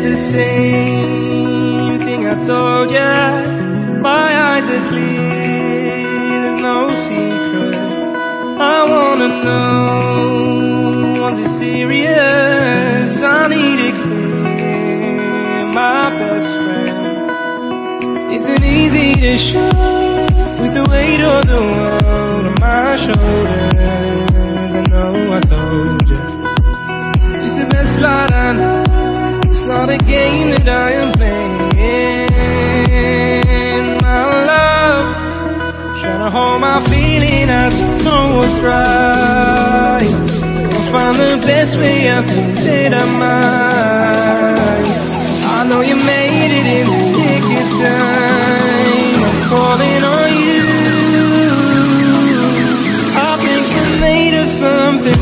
said the same thing I told ya. My eyes are clear, no secret. I wanna know, was it serious? I need it clear, my best friend. Isn't easy to show with the weight of the world on my shoulders. I know I told you it's the best light I know. It's not a game that I am playing. My love, trying to hold my feeling, I don't know what's right. I'll find the best way, I think that I might. I know you made it in the nick of time. I'm calling on you. I think you're made of something.